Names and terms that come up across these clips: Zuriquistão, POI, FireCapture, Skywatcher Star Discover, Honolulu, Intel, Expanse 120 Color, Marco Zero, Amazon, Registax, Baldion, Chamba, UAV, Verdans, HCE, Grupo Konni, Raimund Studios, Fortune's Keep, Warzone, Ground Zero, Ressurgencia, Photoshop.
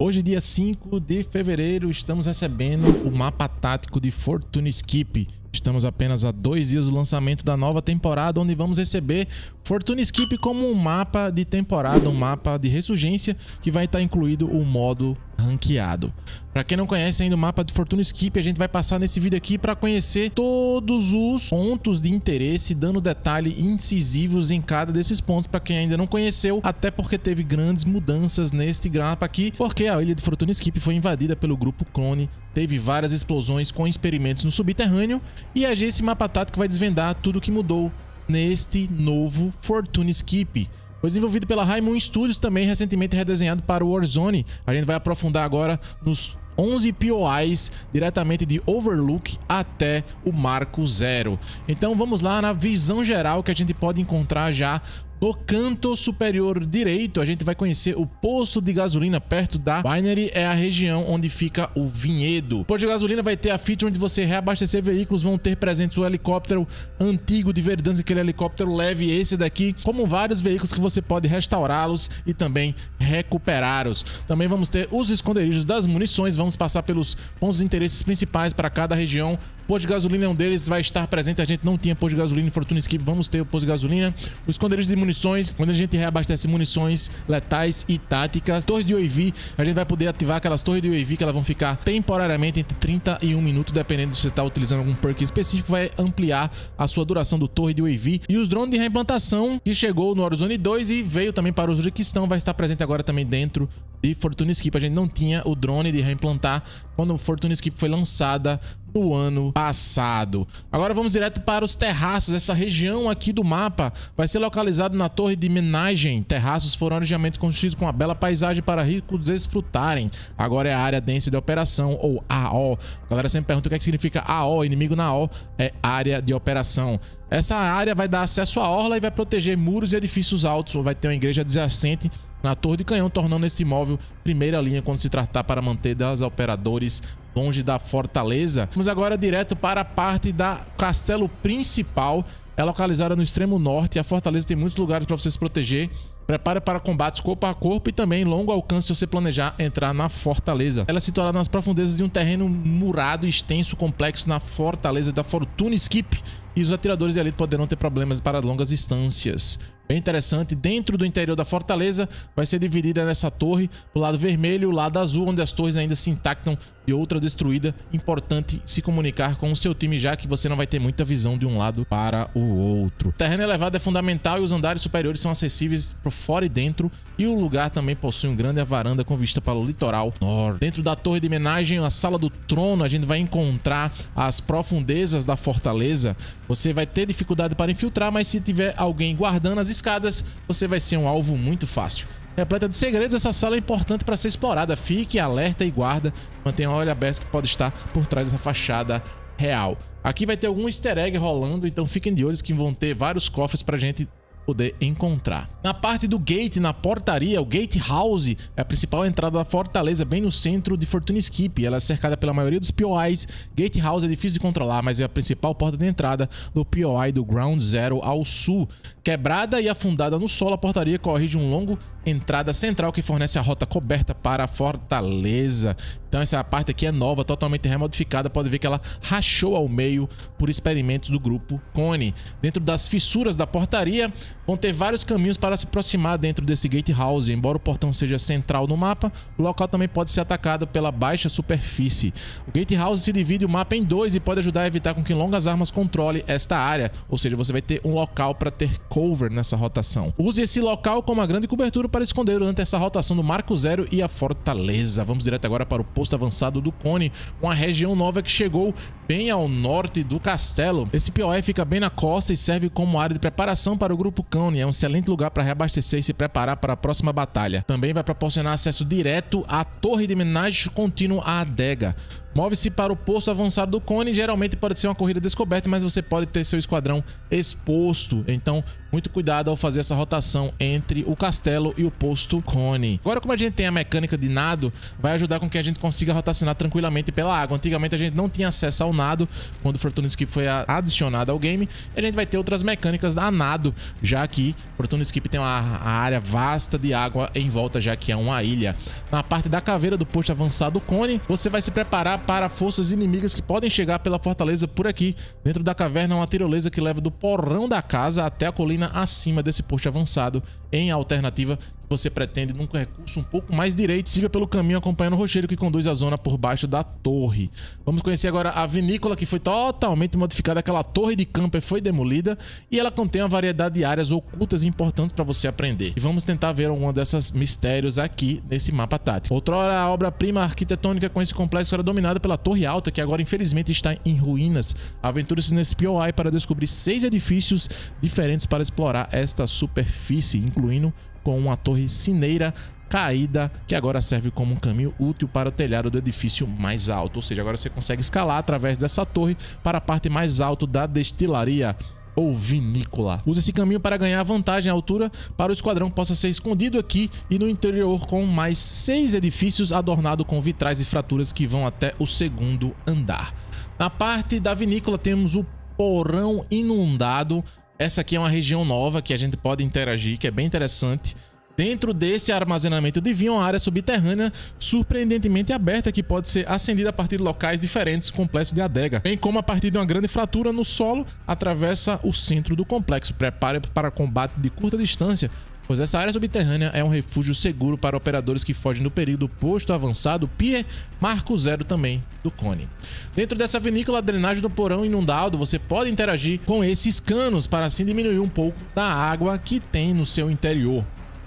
Hoje, dia 5 de fevereiro, estamos recebendo o mapa tático de Fortune's Keep. Estamos apenas a 2 dias do lançamento da nova temporada, onde vamos receber Fortune's Keep como um mapa de temporada, um mapa de ressurgência, que vai estar incluído o modo ranqueado. Para quem não conhece ainda o mapa de Fortune's Keep, a gente vai passar nesse vídeo aqui para conhecer todos os pontos de interesse, dando detalhes incisivos em cada desses pontos para quem ainda não conheceu, até porque teve grandes mudanças neste mapa aqui, porque a ilha de Fortune's Keep foi invadida pelo Grupo Konni, teve várias explosões com experimentos no subterrâneo, e a gente, esse mapa tático, vai desvendar tudo que mudou neste novo Fortune's Keep. Foi desenvolvido pela Raimund Studios, também recentemente redesenhado para o Warzone. A gente vai aprofundar agora nos 11 POIs, diretamente de Overlook até o Marco Zero. Então vamos lá na visão geral que a gente pode encontrar já. No canto superior direito, a gente vai conhecer o posto de gasolina perto da Winery, é a região onde fica o vinhedo. O posto de gasolina vai ter a feature onde você reabastecer veículos, vão ter presentes o helicóptero antigo de Verdans, aquele helicóptero leve, esse daqui, como vários veículos que você pode restaurá-los e também recuperá-los. Também vamos ter os esconderijos das munições, vamos passar pelos pontos de interesses principais para cada região. Posto de gasolina é um deles, vai estar presente. A gente não tinha posto de gasolina em Fortune's Keep, vamos ter o posto de gasolina. Os esconderijos de munições, quando a gente reabastece munições letais e táticas. Torres de UAV, a gente vai poder ativar aquelas torres de UAV que elas vão ficar temporariamente entre 30 e 1 minuto, dependendo se você está utilizando algum perk específico, vai ampliar a sua duração do torre de UAV. E os drones de reimplantação, que chegou no Warzone 2 e veio também para o Zuriquistão, vai estar presente agora também dentro de Fortune's Keep. A gente não tinha o drone de reimplantar quando o Fortune's Keep foi lançada no ano passado. Agora vamos direto para os terraços. Essa região aqui do mapa vai ser localizado na torre de menagem. Terraços foram originalmente construídos com uma bela paisagem para ricos desfrutarem. Agora é a área densa de operação, ou AO. A galera sempre pergunta o que é que significa AO, inimigo na AO, é área de operação. Essa área vai dar acesso à orla e vai proteger muros e edifícios altos, ou vai ter uma igreja adjacente na torre de canhão, tornando este imóvel primeira linha quando se tratar para manter das operadores longe da fortaleza. Vamos agora direto para a parte da castelo principal. É localizada no extremo norte. A fortaleza tem muitos lugares para você se proteger. Prepare para combates corpo a corpo e também longo alcance se você planejar entrar na fortaleza. Ela é situada nas profundezas de um terreno murado e extenso, complexo, na fortaleza da Fortune's Keep. E os atiradores de elite poderão ter problemas para longas distâncias. Bem interessante, dentro do interior da fortaleza vai ser dividida nessa torre, o lado vermelho e o lado azul, onde as torres ainda se intactam e outra destruída. Importante se comunicar com o seu time, já que você não vai ter muita visão de um lado para o outro. O terreno elevado é fundamental e os andares superiores são acessíveis por fora e dentro, e o lugar também possui uma grande varanda com vista para o litoral norte. Dentro da torre de homenagem, a sala do trono, a gente vai encontrar as profundezas da fortaleza. Você vai ter dificuldade para infiltrar, mas se tiver alguém guardando as escadas, você vai ser um alvo muito fácil. Repleta de segredos, essa sala é importante para ser explorada. Fique alerta e guarda, mantenha o olho aberto que pode estar por trás dessa fachada real. Aqui vai ter algum easter egg rolando, então fiquem de olhos que vão ter vários cofres para a gente poder encontrar. Na parte do gate, na portaria, o gate house é a principal entrada da fortaleza, bem no centro de Fortune's Keep. Ela é cercada pela maioria dos POIs. Gate house é difícil de controlar, mas é a principal porta de entrada do POI do Ground Zero ao sul. Quebrada e afundada no solo, a portaria corre de um longo entrada central que fornece a rota coberta para a fortaleza. Então essa parte aqui é nova, totalmente remodificada. Pode ver que ela rachou ao meio por experimentos do Grupo Konni. Dentro das fissuras da portaria vão ter vários caminhos para se aproximar dentro desse gate house. Embora o portão seja central no mapa, o local também pode ser atacado pela baixa superfície. O gate house se divide o mapa em dois e pode ajudar a evitar com que longas armas controle esta área. Ou seja, você vai ter um local para ter cover nessa rotação. Use esse local como uma grande cobertura para esconder durante essa rotação do Marco Zero e a fortaleza. Vamos direto agora para o posto avançado do Konni, uma região nova que chegou bem ao norte do castelo. Esse POE fica bem na costa e serve como área de preparação para o Grupo Konni. É um excelente lugar para reabastecer e se preparar para a próxima batalha. Também vai proporcionar acesso direto à torre de homenagem contínua à adega. Move-se para o posto avançado do Konni. Geralmente pode ser uma corrida descoberta, mas você pode ter seu esquadrão exposto. Então, muito cuidado ao fazer essa rotação entre o castelo e o posto Konni. Agora, como a gente tem a mecânica de nado, vai ajudar com que a gente consiga rotacionar tranquilamente pela água. Antigamente, a gente não tinha acesso ao nado, quando o Fortune's Keep foi adicionado ao game. A gente vai ter outras mecânicas a nado, já que Fortune's Keep tem uma área vasta de água em volta, já que é uma ilha. Na parte da caveira do posto avançado Konni, você vai se preparar para forças inimigas que podem chegar pela fortaleza por aqui. Dentro da caverna, uma tirolesa que leva do porão da casa até a colina acima desse posto avançado. Em alternativa, você pretende num recurso um pouco mais direito, siga pelo caminho acompanhando o rochedo que conduz à zona por baixo da torre. Vamos conhecer agora a vinícola, que foi totalmente modificada. Aquela torre de camper foi demolida e ela contém uma variedade de áreas ocultas e importantes para você aprender. E vamos tentar ver alguma dessas mistérios aqui nesse mapa tático. Outrora, a obra-prima arquitetônica com esse complexo era dominada pela Torre Alta, que agora infelizmente está em ruínas. Aventure-se nesse POI para descobrir 6 edifícios diferentes para explorar esta superfície, incluindo com uma torre cineira caída, que agora serve como um caminho útil para o telhado do edifício mais alto. Ou seja, agora você consegue escalar através dessa torre para a parte mais alta da destilaria ou vinícola. Use esse caminho para ganhar vantagem à altura para o esquadrão possa ser escondido aqui e no interior com mais 6 edifícios adornado com vitrais e fraturas que vão até o 2º andar. Na parte da vinícola temos o porão inundado. Essa aqui é uma região nova que a gente pode interagir, que é bem interessante. Dentro desse armazenamento de vinho, uma área subterrânea surpreendentemente aberta que pode ser acendida a partir de locais diferentes do complexo de adega, bem como a partir de uma grande fratura no solo, atravessa o centro do complexo. Prepare-se para combate de curta distância, pois essa área subterrânea é um refúgio seguro para operadores que fogem do perigo do posto avançado Pier Marco Zero, também do Konni. Dentro dessa vinícola, a drenagem do porão inundado, você pode interagir com esses canos para assim diminuir um pouco da água que tem no seu interior.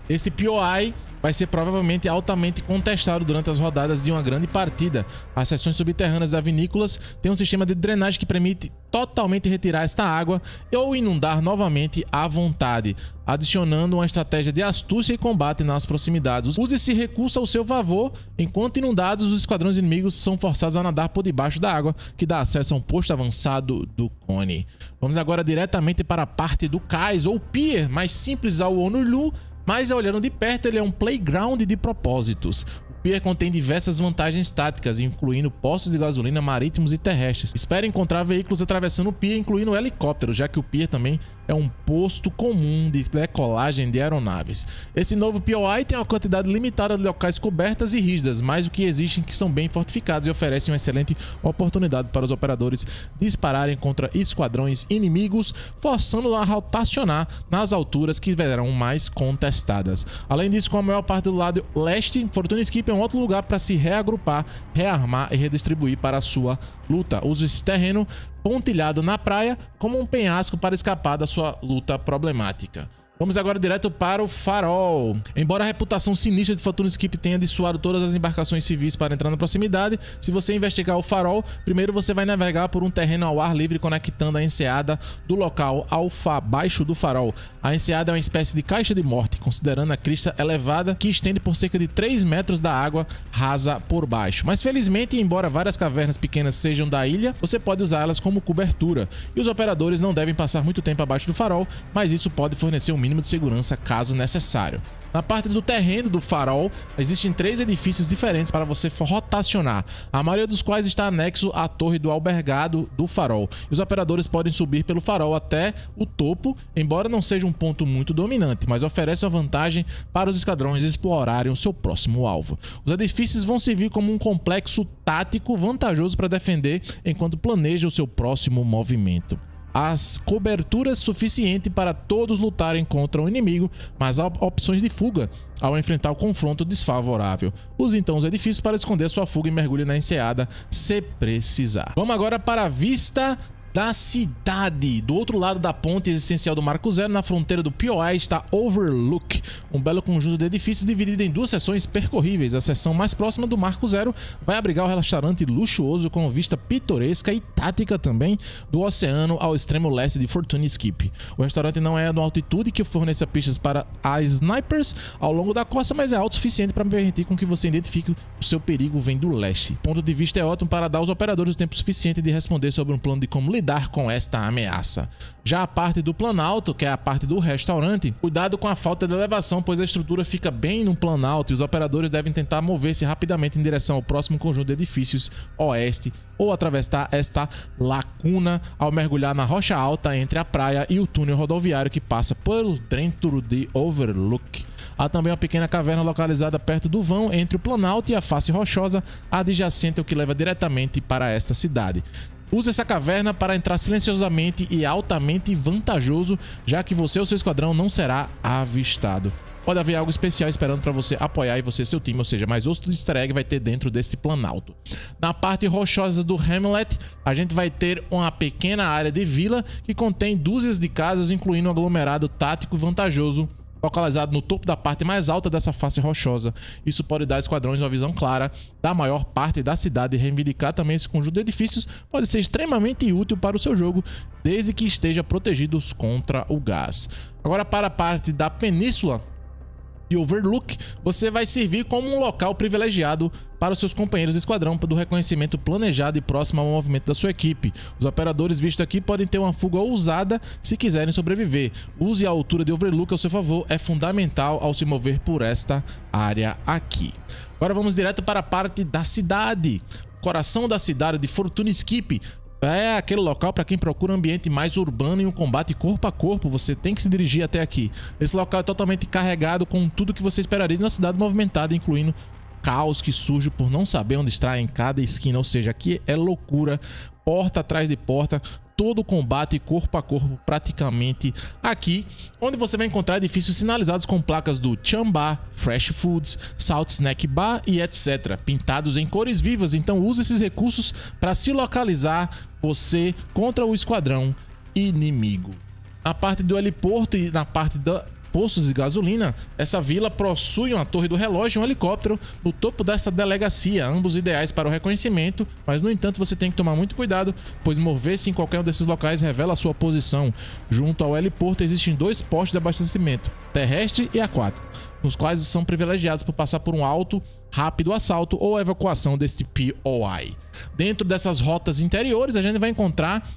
Este POI vai ser provavelmente altamente contestado durante as rodadas de uma grande partida. As seções subterrâneas da vinícolas têm um sistema de drenagem que permite totalmente retirar esta água ou inundar novamente à vontade, adicionando uma estratégia de astúcia e combate nas proximidades. Use esse recurso ao seu favor. Enquanto inundados, os esquadrões inimigos são forçados a nadar por debaixo da água, que dá acesso a um posto avançado do Konni. Vamos agora diretamente para a parte do cais ou pier, mais simples ao Honolulu, mas olhando de perto ele é um playground de propósitos. O pier contém diversas vantagens táticas, incluindo postos de gasolina marítimos e terrestres. Espere encontrar veículos atravessando o pier, incluindo helicópteros, já que o pier também é um posto comum de decolagem de aeronaves. Esse novo POI tem uma quantidade limitada de locais cobertas e rígidas, mas o que existem que são bem fortificados e oferecem uma excelente oportunidade para os operadores dispararem contra esquadrões inimigos, forçando-os a rotacionar nas alturas que verão mais contestadas. Além disso, com a maior parte do lado leste, Fortune's Keep é um outro lugar para se reagrupar, rearmar e redistribuir para a sua luta. Use esse terreno pontilhado na praia como um penhasco para escapar da sua luta problemática. Vamos agora direto para o farol. Embora a reputação sinistra de Fortune's Keep tenha dissuado todas as embarcações civis para entrar na proximidade, se você investigar o farol, primeiro você vai navegar por um terreno ao ar livre conectando a enseada do local ao baixo do farol. A enseada é uma espécie de caixa de morte, considerando a crista elevada, que estende por cerca de 3 metros da água rasa por baixo. Mas felizmente, embora várias cavernas pequenas sejam da ilha, você pode usá-las como cobertura. E os operadores não devem passar muito tempo abaixo do farol, mas isso pode fornecer um mínimo de segurança caso necessário. Na parte do terreno do farol, existem 3 edifícios diferentes para você rotacionar, a maioria dos quais está anexo à torre do albergado do farol. E os operadores podem subir pelo farol até o topo, embora não seja um ponto muito dominante, mas oferece uma vantagem para os esquadrões explorarem o seu próximo alvo. Os edifícios vão servir como um complexo tático vantajoso para defender enquanto planeja o seu próximo movimento. As coberturas suficientes para todos lutarem contra o inimigo, mas há opções de fuga ao enfrentar o confronto desfavorável. Use então os edifícios para esconder sua fuga e mergulhe na enseada se precisar. Vamos agora para a vista da cidade. Do outro lado da ponte existencial do Marco Zero, na fronteira do POI, está Overlook, um belo conjunto de edifícios dividido em 2 seções percorríveis. A seção mais próxima do Marco Zero vai abrigar o restaurante luxuoso com vista pitoresca e tática também do oceano ao extremo leste de Fortune's Keep. O restaurante não é de altitude, que fornece pistas para snipers ao longo da costa, mas é alto o suficiente para permitir com que você identifique o seu perigo vem do leste. O ponto de vista é ótimo para dar aos operadores o tempo suficiente de responder sobre um plano de como lidar lidar com esta ameaça. Já a parte do planalto, que é a parte do restaurante, cuidado com a falta de elevação, pois a estrutura fica bem no planalto e os operadores devem tentar mover-se rapidamente em direção ao próximo conjunto de edifícios oeste ou atravessar esta lacuna ao mergulhar na rocha alta entre a praia e o túnel rodoviário que passa pelo dentro de Overlook. Há também uma pequena caverna localizada perto do vão entre o planalto e a face rochosa adjacente ao que leva diretamente para esta cidade. Use essa caverna para entrar silenciosamente e altamente vantajoso, já que você ou seu esquadrão não será avistado. Pode haver algo especial esperando para você apoiar e você e seu time, ou seja, mais outro easter egg vai ter dentro deste planalto. Na parte rochosa do Hamlet, a gente vai ter uma pequena área de vila que contém dúzias de casas, incluindo um aglomerado tático vantajoso, localizado no topo da parte mais alta dessa face rochosa. Isso pode dar esquadrões uma visão clara da maior parte da cidade e reivindicar também esse conjunto de edifícios pode ser extremamente útil para o seu jogo, desde que esteja protegidos contra o gás. Agora para a parte da península de Overlook, você vai servir como um local privilegiado para os seus companheiros de esquadrão do reconhecimento planejado e próximo ao movimento da sua equipe. Os operadores vistos aqui podem ter uma fuga ousada se quiserem sobreviver. Use a altura de Overlook ao seu favor, é fundamental ao se mover por esta área aqui. Agora vamos direto para a parte da cidade. Coração da cidade de Fortune's Keep. É aquele local para quem procura um ambiente mais urbano e um combate corpo a corpo, você tem que se dirigir até aqui. Esse local é totalmente carregado com tudo que você esperaria de uma cidade movimentada, incluindo caos que surge por não saber onde está em cada esquina, ou seja, aqui é loucura, porta atrás de porta, todo combate corpo a corpo praticamente aqui, onde você vai encontrar edifícios sinalizados com placas do Chamba, Fresh Foods, Salt Snack Bar e etc, pintados em cores vivas, então use esses recursos para se localizar você contra o esquadrão inimigo. Na parte do heliporto e na parte da postos de gasolina, essa vila possui uma torre do relógio e um helicóptero no topo dessa delegacia, ambos ideais para o reconhecimento, mas no entanto você tem que tomar muito cuidado, pois mover-se em qualquer um desses locais revela a sua posição. Junto ao heliporto existem dois postos de abastecimento, terrestre e aquático, nos quais são privilegiados por passar por um alto, rápido assalto ou evacuação deste POI. Dentro dessas rotas interiores a gente vai encontrar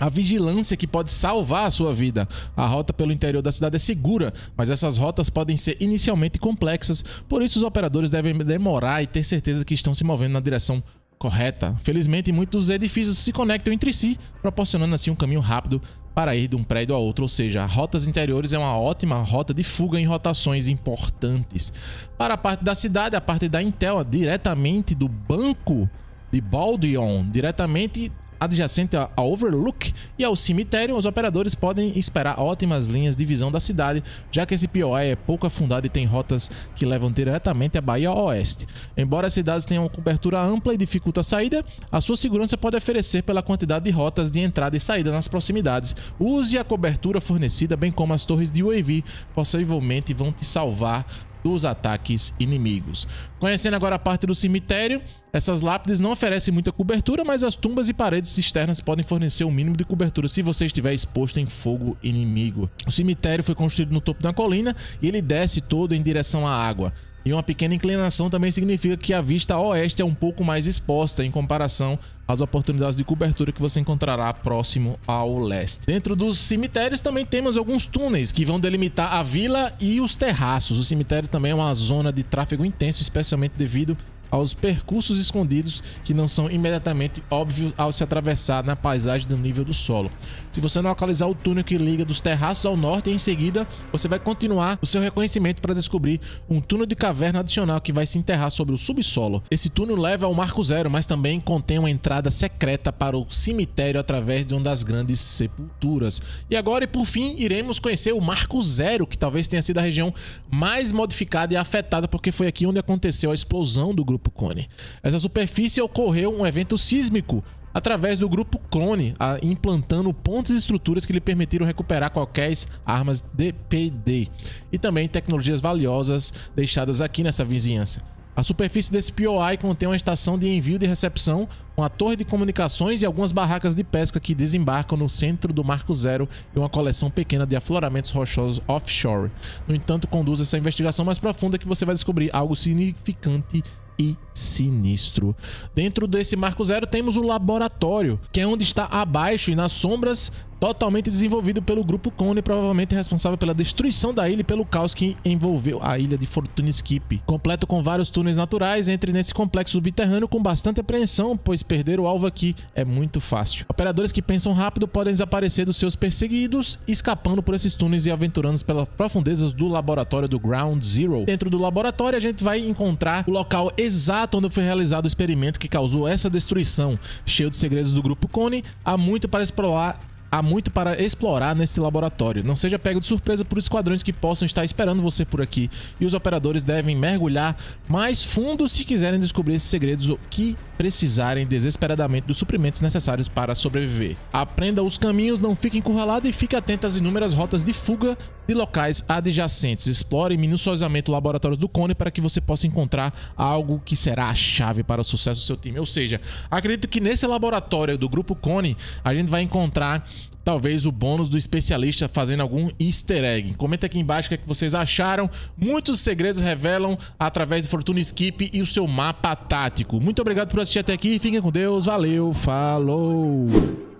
a vigilância que pode salvar a sua vida. A rota pelo interior da cidade é segura, mas essas rotas podem ser inicialmente complexas, por isso os operadores devem demorar e ter certeza que estão se movendo na direção correta. Felizmente, muitos edifícios se conectam entre si, proporcionando assim um caminho rápido para ir de um prédio a outro, ou seja, rotas interiores é uma ótima rota de fuga em rotações importantes. Para a parte da cidade, a parte da Intel, diretamente do banco de Baldion, diretamente adjacente a Overlook e ao cemitério, os operadores podem esperar ótimas linhas de visão da cidade, já que esse POI é pouco afundado e tem rotas que levam diretamente à Bahia Oeste. Embora as cidades tenham cobertura ampla e dificulta a saída, a sua segurança pode oferecer pela quantidade de rotas de entrada e saída nas proximidades. Use a cobertura fornecida, bem como as torres de UAV, possivelmente vão te salvar dos ataques inimigos. Conhecendo agora a parte do cemitério, essas lápides não oferecem muita cobertura, mas as tumbas e paredes externas podem fornecer o mínimo de cobertura se você estiver exposto em fogo inimigo. O cemitério foi construído no topo da colina e ele desce todo em direção à água. E uma pequena inclinação também significa que a vista oeste é um pouco mais exposta em comparação às oportunidades de cobertura que você encontrará próximo ao leste. Dentro dos cemitérios também temos alguns túneis que vão delimitar a vila e os terraços. O cemitério também é uma zona de tráfego intenso, especialmente devido aos percursos escondidos que não são imediatamente óbvios ao se atravessar na paisagem do nível do solo. Se você não localizar o túnel que liga dos terraços ao norte, em seguida você vai continuar o seu reconhecimento para descobrir um túnel de caverna adicional que vai se enterrar sobre o subsolo. Esse túnel leva ao Marco Zero, mas também contém uma entrada secreta para o cemitério através de uma das grandes sepulturas. E agora, e por fim, iremos conhecer o Marco Zero, que talvez tenha sido a região mais modificada e afetada, porque foi aqui onde aconteceu a explosão do grupo Konni. Essa superfície ocorreu um evento sísmico através do grupo Konni, implantando pontes e estruturas que lhe permitiram recuperar qualquer armas DPD e também tecnologias valiosas deixadas aqui nessa vizinhança. A superfície desse POI contém uma estação de envio e recepção, uma torre de comunicações e algumas barracas de pesca que desembarcam no centro do Marco Zero e uma coleção pequena de afloramentos rochosos offshore. No entanto, conduz essa investigação mais profunda que você vai descobrir algo significante e sinistro. Dentro desse Marco Zero temos o laboratório, que é onde está abaixo e nas sombras, totalmente desenvolvido pelo Grupo Konni, provavelmente responsável pela destruição da ilha e pelo caos que envolveu a ilha de Fortune's Keep. Completo com vários túneis naturais, entre nesse complexo subterrâneo com bastante apreensão, pois perder o alvo aqui é muito fácil. Operadores que pensam rápido podem desaparecer dos seus perseguidos, escapando por esses túneis e aventurando-se pelas profundezas do laboratório do Ground Zero. Dentro do laboratório a gente vai encontrar o local exato onde foi realizado o experimento que causou essa destruição. Cheio de segredos do Grupo Konni, há muito para explorar. Há muito para explorar neste laboratório. Não seja pego de surpresa por esquadrões que possam estar esperando você por aqui. E os operadores devem mergulhar mais fundo se quiserem descobrir esses segredos ou que precisarem desesperadamente dos suprimentos necessários para sobreviver. Aprenda os caminhos, não fique encurralado e fique atento às inúmeras rotas de fuga de locais adjacentes. Explore minuciosamente os laboratórios do Konni para que você possa encontrar algo que será a chave para o sucesso do seu time. Ou seja, acredito que nesse laboratório do Grupo Konni a gente vai encontrar talvez o bônus do especialista fazendo algum easter egg. Comenta aqui embaixo o que é que vocês acharam. Muitos segredos revelam através de Fortune's Keep e o seu mapa tático. Muito obrigado por assistir até aqui. Fiquem com Deus. Valeu. Falou.